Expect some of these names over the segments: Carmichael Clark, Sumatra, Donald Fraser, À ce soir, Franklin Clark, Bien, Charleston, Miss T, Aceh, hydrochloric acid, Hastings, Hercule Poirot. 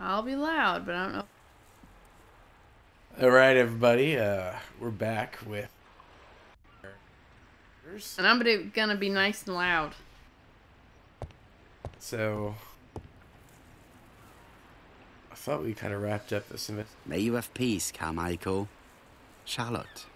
I'll be loud, but I don't know. All right, everybody. We're back with... And I'm gonna be nice and loud. So... I thought we kind of wrapped up this... May you have peace, Carmichael. Charlotte.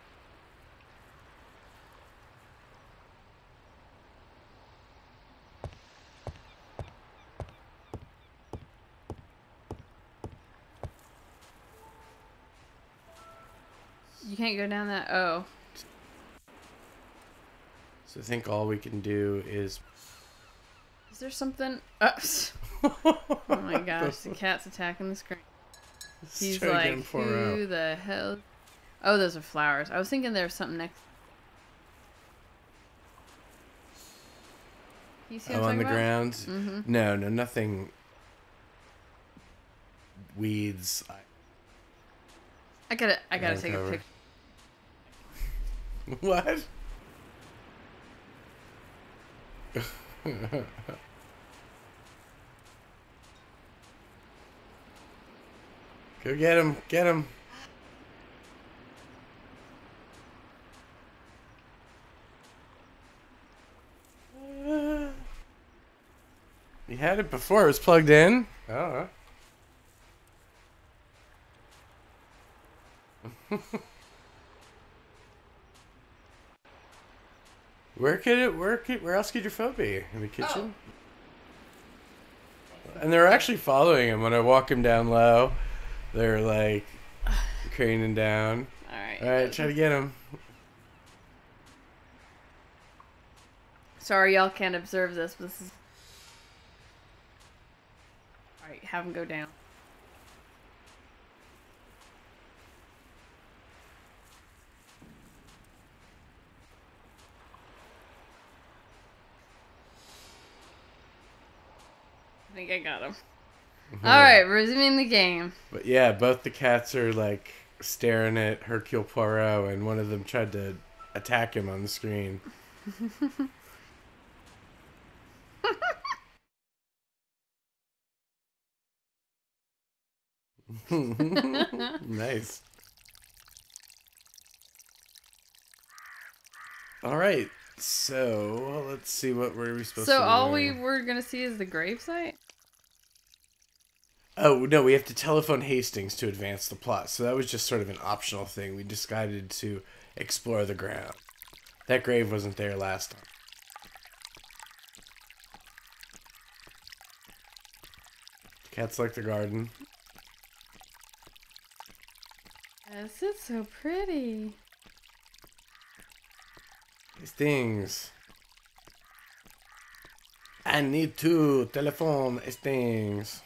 You can't go down that. Oh. So I think all we can do is... Is there something? Oh my gosh, the cat's attacking the screen. He's like, who the hell? Oh, those are flowers. I was thinking there was something next. You see what I'm talking about? Grounds? Mm-hmm. No, nothing. Weeds. I gotta take a picture. What? Go get him! Get him! You had it before. It was plugged in. Oh. Where could it work? Where else could your phone be? In the kitchen? Oh. And they're actually following him. When I walk him down low, they're like craning down. Alright. Alright, try to get him. Sorry, y'all can't observe this. But this is... Alright, have him go down. I think I got him. Mm-hmm. All right, resuming the game. But yeah, both the cats are like staring at Hercule Poirot, and one of them tried to attack him on the screen. Nice. All right. So, let's see what were we supposed to do. So, all we were going to see is the gravesite? Oh, no, we have to telephone Hastings to advance the plot. So, that was just sort of an optional thing. We decided to explore the ground. That grave wasn't there last time. Cats like the garden. Yes, it's so pretty. Hastings. I need to telephone Hastings.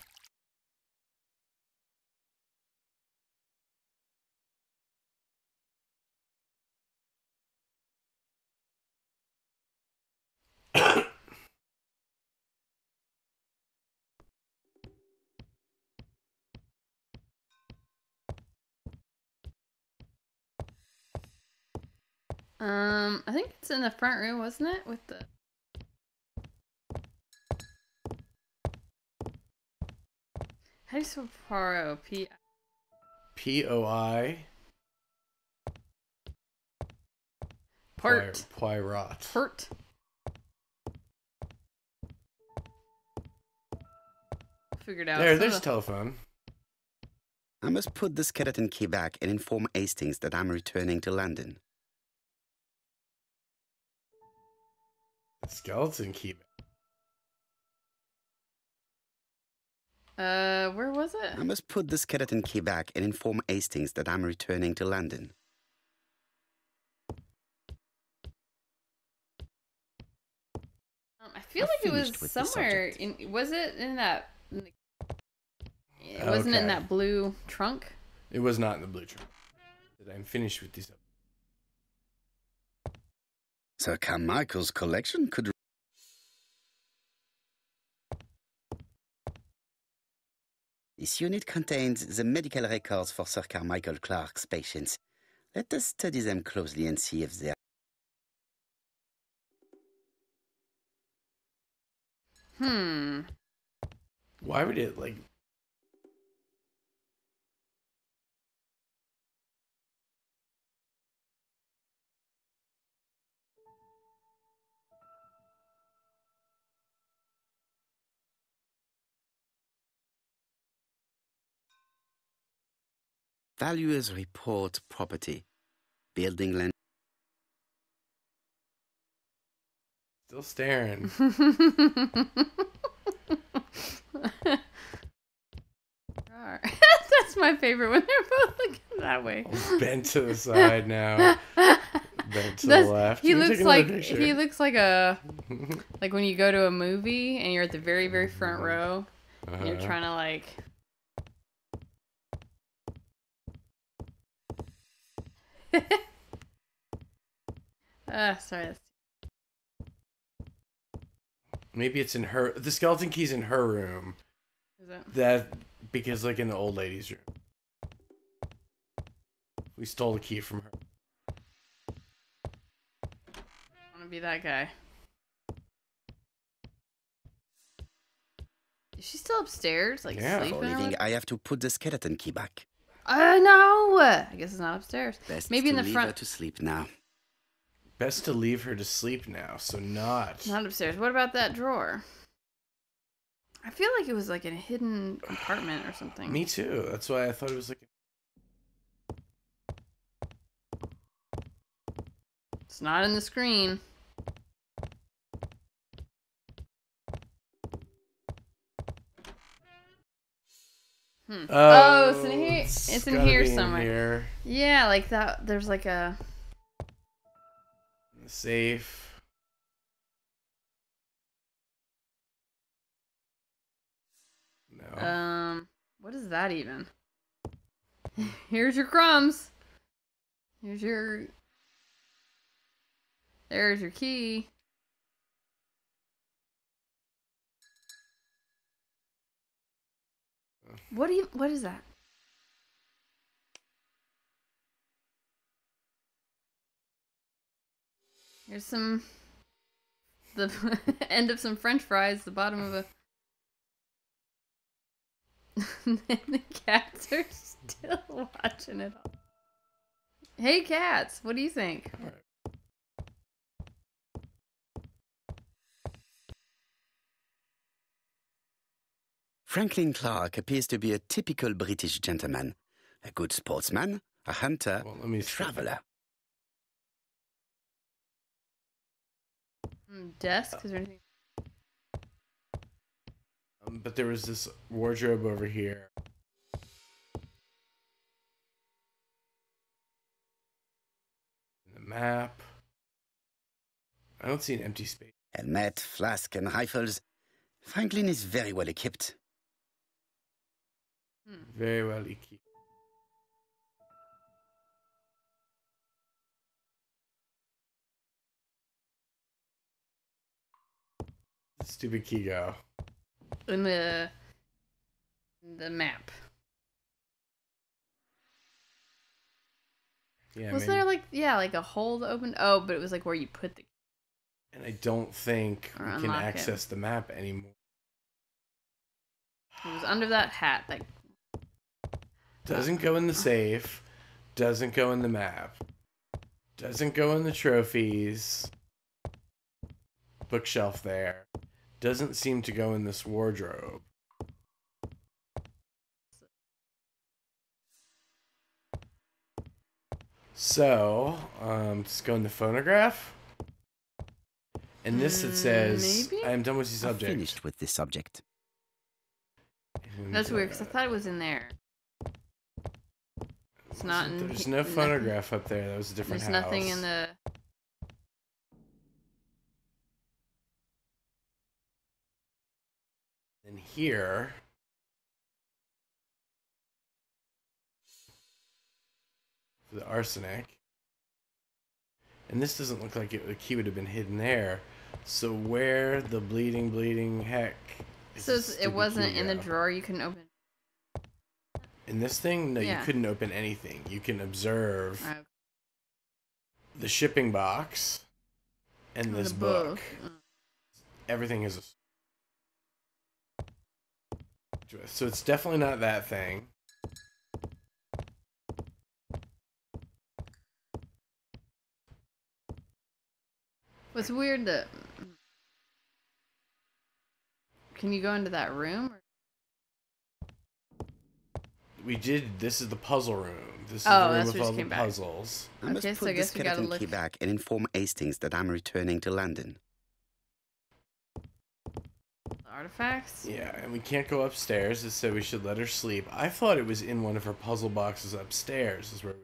I think it's in the front room, wasn't it? With the... How do you spell Poirot? P-O-I. Port. Poirot. Port. Figured out. There's a telephone. I must put the skeleton key back and inform Hastings that I'm returning to London. Skeleton key. Where was it? I must put the skeleton key back and inform Hastings that I'm returning to London. I feel like it was somewhere in... Was it in that... It wasn't in that blue trunk? It was not in the blue trunk. I'm finished with these... Sir Carmichael's collection could... This unit contains the medical records for Sir Carmichael Clark's patients. Let us study them closely and see if they are... Why would it, like... Valuers report property. Building lend. Still staring. That's my favorite when they're both looking that way. Bent to the side now. Bent to the left. He looks like when you go to a movie and you're at the very, very front row and you're trying to like. Sorry. Maybe it's in her. The skeleton key's in her room. Is it? That because like in the old lady's room. We stole the key from her. I wanna be that guy. Is she still upstairs? Like sleeping? Yeah. Think I have to put the skeleton key back. No! I guess it's not upstairs. Best maybe in the front. Leave her to sleep now. Best to leave her to sleep now, so not upstairs. What about that drawer? I feel like it was like in a hidden compartment or something. Me too. That's why I thought it was like. It's not in the screen. Oh, it's in here. It's in here somewhere. In here. Yeah, like that. There's like a safe. No. What is that even? Here's your crumbs. Here's your. There's your key. What do you? What is that? Here's some. The end of some French fries. The bottom of a. And the cats are still watching it all. Hey, cats! What do you think? All right. Franklin Clark appears to be a typical British gentleman. A good sportsman, a hunter, a traveler. Desk? Is there anything? But there was this wardrobe over here. The map. I don't see an empty space. Helmet, flask, and rifles. Franklin is very well equipped. Very well equipped. Stupid key go. In the map. Yeah. Was there like like a hole to open? Oh, but it was like where you put the. And I don't think we can access the map anymore. It was under that hat that. Doesn't go in the safe, doesn't go in the map, doesn't go in the trophies, bookshelf there, doesn't seem to go in this wardrobe. So, just go in the phonograph. And this it says, maybe? I am done with this subject. I'm finished with this subject. And, that's weird, because I thought it was in there. It's not in, there's no phonograph up there. That was a different house. There's nothing in the. And here. The arsenic. And this doesn't look like it, the key would have been hidden there. So where the bleeding heck. So it wasn't in the drawer you couldn't open. In this thing, no, you couldn't open anything. You can observe the shipping box and this book. Everything is. So it's definitely not that thing. What's weird that. Can you go into that room? We did. This is the puzzle room. This is the room with all the puzzles. I must put the skeleton key back and inform Hastings that I'm returning to London. Artifacts? Yeah, and we can't go upstairs. It said we should let her sleep. I thought it was in one of her puzzle boxes upstairs. Is where we...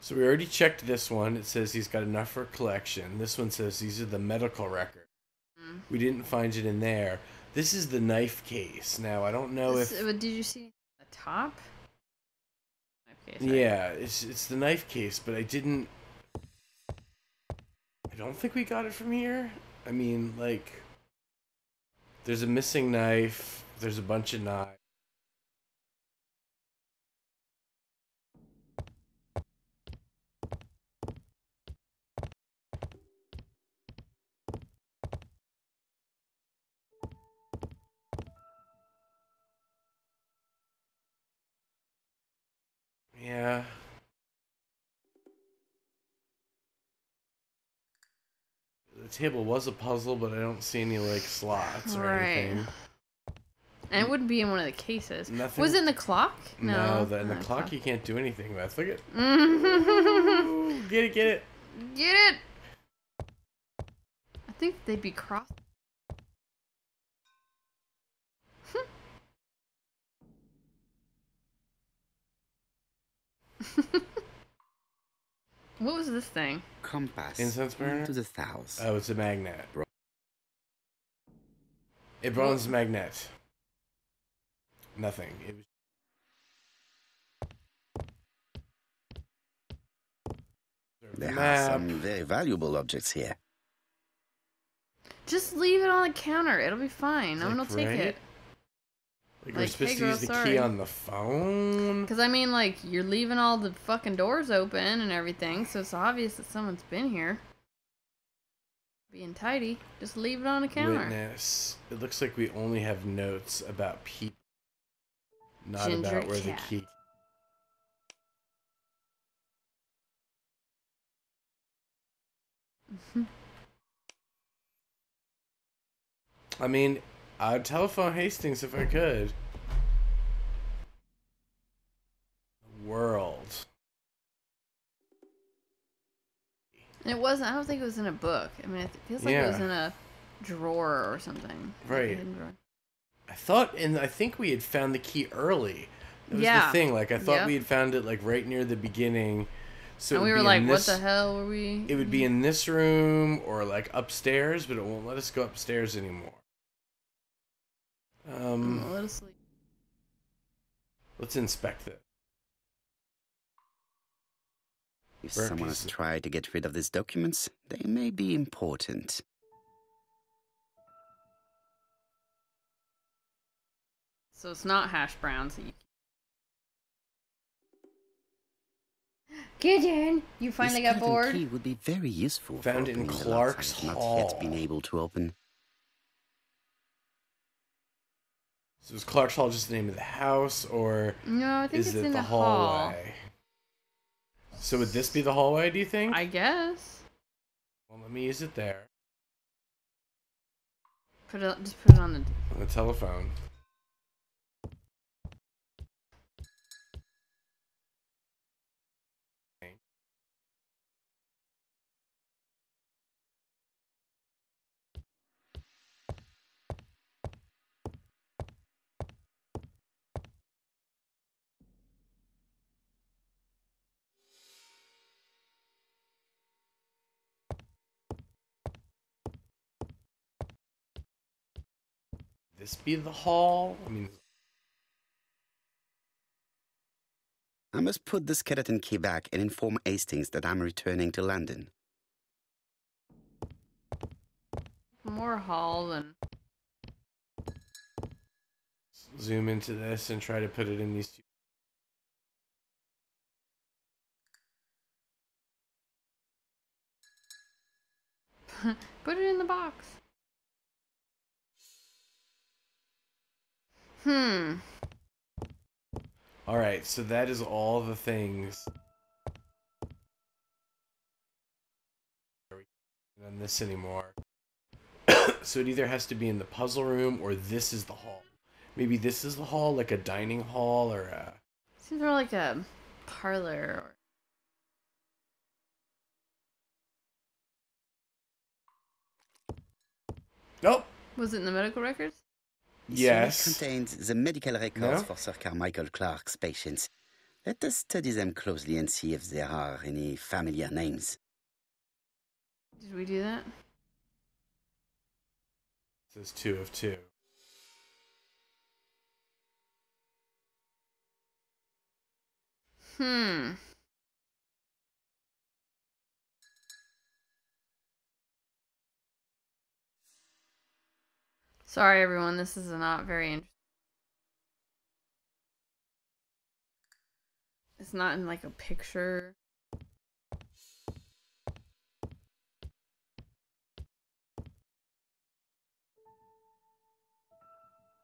So we already checked this one. It says he's got enough for a collection. This one says these are the medical records. Mm. We didn't find it in there. This is the knife case. Now, I don't know if... Did you see the top? Knife case, right? Yeah, it's the knife case, but I didn't... I don't think we got it from here. I mean, like... There's a missing knife. There's a bunch of knives. Yeah. The table was a puzzle, but I don't see any, like, slots or anything. And it wouldn't be in one of the cases. Nothing. Was it in the clock? No, the clock you can't do anything with. Look at it. Ooh, get it, get it. Get it! I think they'd be crossed. What was this thing? Compass. Incense burner? To the south. Oh, it's a magnet. A bronze magnet. Nothing. It was... There are some very valuable objects here. Just leave it on the counter. It'll be fine. No one will take it. Like, we're supposed to use the key on the phone? Because, I mean, like, you're leaving all the fucking doors open and everything, so it's obvious that someone's been here. Being tidy. Just leave it on the counter. Witness. It looks like we only have notes about people. Not about where the key... Mm-hmm. I mean... I'd telephone Hastings if I could. The world. It wasn't, I don't think it was in a book. I mean, it feels like it was in a drawer or something. Right. Like I thought, and I think we had found the key early. That was the thing. Like, I thought we had found it, like, right near the beginning. So and we were like, what the hell were we? It would be in this room or, like, upstairs, but it won't let us go upstairs anymore. Let's inspect it. If someone has tried to get rid of these documents, they may be important. So it's not hash browns. Gideon, you finally got bored. Key would be very useful. Found in Clark's Hall. Not yet been able to open. So is Clark's Hall just the name of the house, or is it the hallway? So would this be the hallway, do you think? I guess. Well, let me use it there. Put it, just put it on the... On the telephone. This be the hall? I mean, I must put the skeleton key back and inform Hastings that I'm returning to London. More hall than. Zoom into this and try to put it in these two. Put it in the box. Hmm. Alright, so that is all the things. We're not on this anymore. So it either has to be in the puzzle room or this is the hall. maybe this is the hall, like a dining hall or a... Seems more like a parlor or... Nope. Was it in the medical records? Yes. It contains the medical records for Sir Carmichael Clark's patients. Let us study them closely and see if there are any familiar names. Did we do that? This is 2 of 2. Hmm. Sorry, everyone. This is not very interesting. It's not in, like, a picture.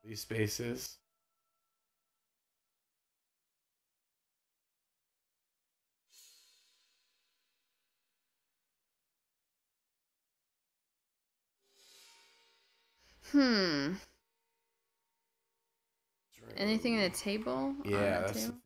These spaces. Hmm. Anything in the table? Yeah, that's the thing.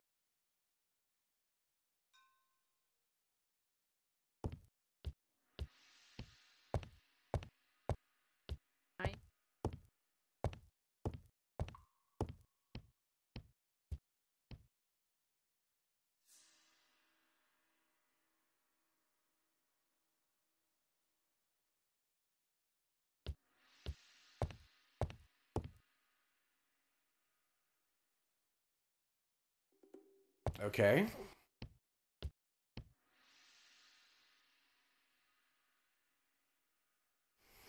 Okay.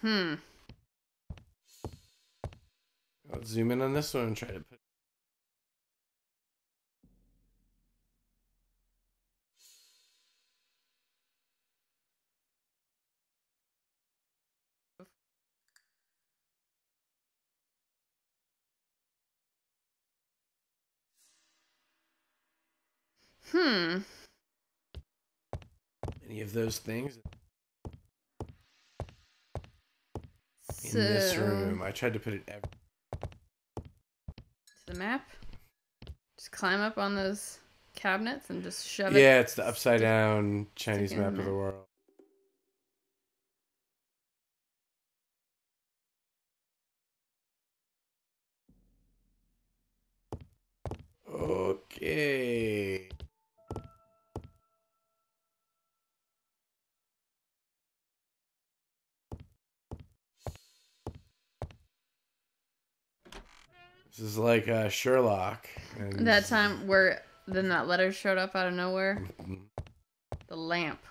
Hmm. Let's zoom in on this one and try to put... Hmm. Any of those things? So, in this room. I tried to put it everywhere. To the map? Just climb up on those cabinets and just shove it. Yeah, it's the upside down Chinese map of the world. Okay. This is like Sherlock. And that time where then that letter showed up out of nowhere. The lamp.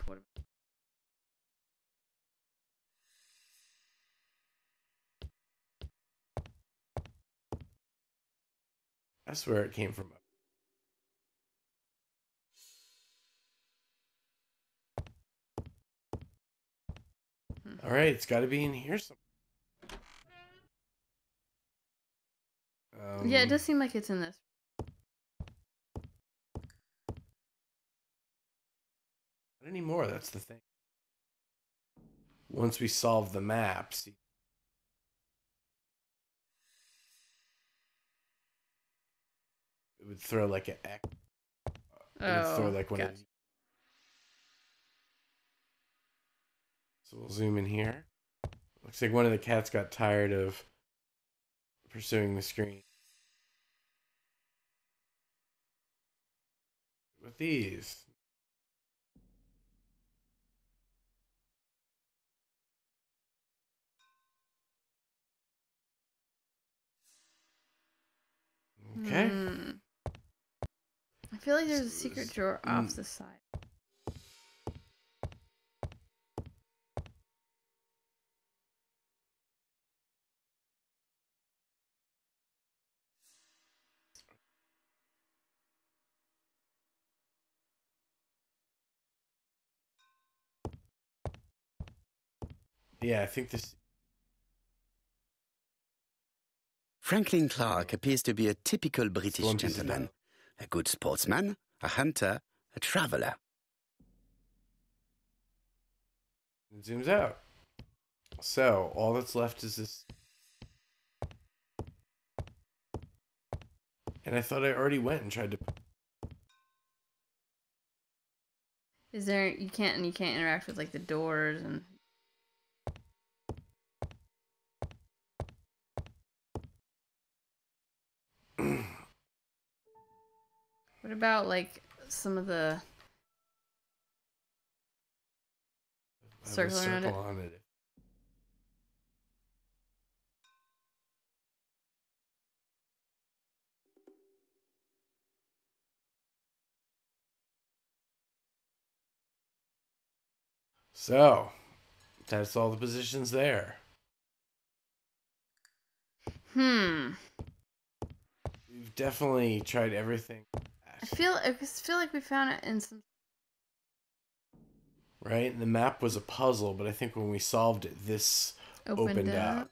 That's where it came from. All right, it's got to be in here somewhere. Yeah, it does seem like it's in this. Not anymore, that's the thing. Once we solve the map, see. It would throw like an X. It would throw like one of these. So we'll zoom in here. Looks like one of the cats got tired of pursuing the screen. With these. Okay. Mm. I feel like there's a secret drawer off the side. Yeah, I think this... Franklin Clark appears to be a typical British gentleman. A good sportsman, a hunter, a traveller. It zooms out. So, all that's left is this... And I thought I already went and tried to... Is there... You can't interact with, like, the doors and... What about, like, some of the... circle on it. So, that's all the positions there. We've definitely tried everything. I feel like we found it in some... Right? And the map was a puzzle, but I think when we solved it, this opened up.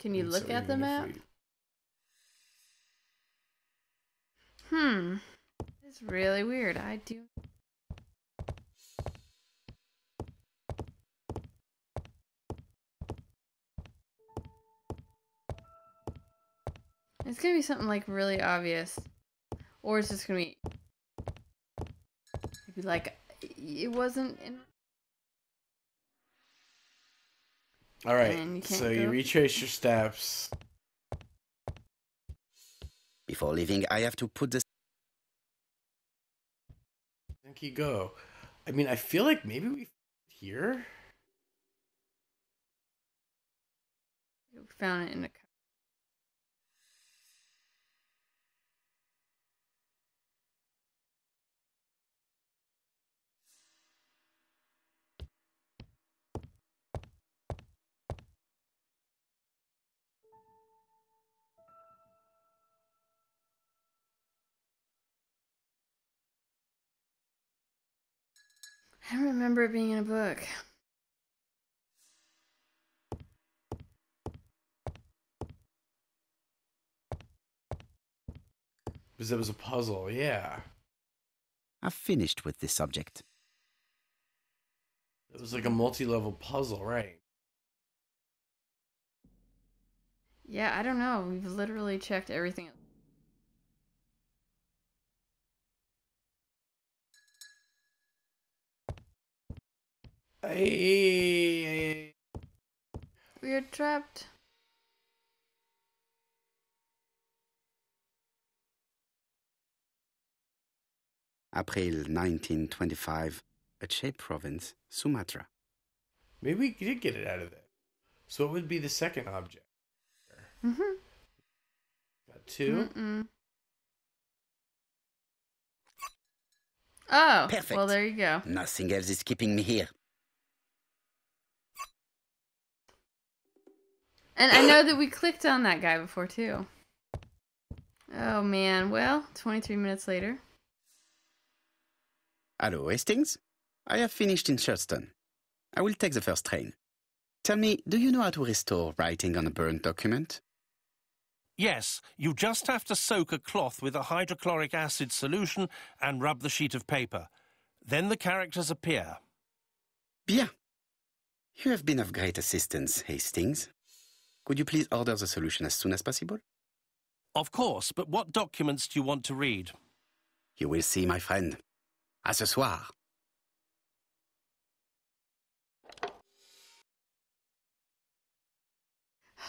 Can you look at the map? It's really weird. I do. It's gonna be something like really obvious, or it's just gonna be like it wasn't. All right. So you retrace your steps. Before leaving, I have to put this... I think you go. I mean, I feel like maybe we... Here? You found it in a... I don't remember it being in a book. Because it was a puzzle, yeah. I've finished with this subject. It was like a multi-level puzzle, right? Yeah, I don't know. We've literally checked everything. We are trapped. April 1925, Aceh province, Sumatra. Maybe we did get it out of there. So it would be the second object. Got two. Oh, perfect. Well, there you go. Nothing else is keeping me here. And I know that we clicked on that guy before, too. Oh, man. Well, 23 minutes later. Hello, Hastings. I have finished in Charleston. I will take the first train. Tell me, do you know how to restore writing on a burned document? Yes. You just have to soak a cloth with a hydrochloric acid solution and rub the sheet of paper. Then the characters appear. Bien. You have been of great assistance, Hastings. Would you please order the solution as soon as possible? Of course, but what documents do you want to read? You will see, my friend. À ce soir.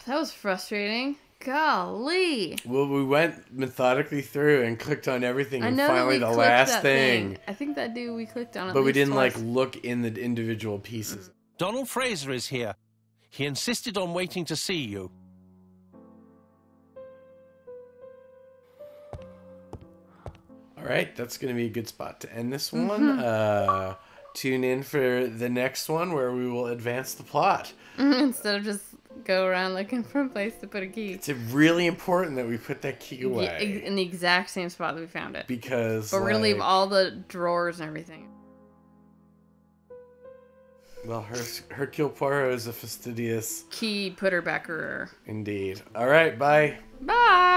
That was frustrating. Golly. Well, we went methodically through and clicked on everything, and finally the last thing. I think that dude we clicked on. But we didn't like look in the individual pieces. Donald Fraser is here. He insisted on waiting to see you. All right, that's going to be a good spot to end this one. Tune in for the next one where we will advance the plot. Instead of just go around looking for a place to put a key. It's really important that we put that key away. In the exact same spot that we found it. Because... But we're going to leave all the drawers and everything. Well, Hercule Poirot is a fastidious... key putterbacker. Indeed. All right, bye. Bye.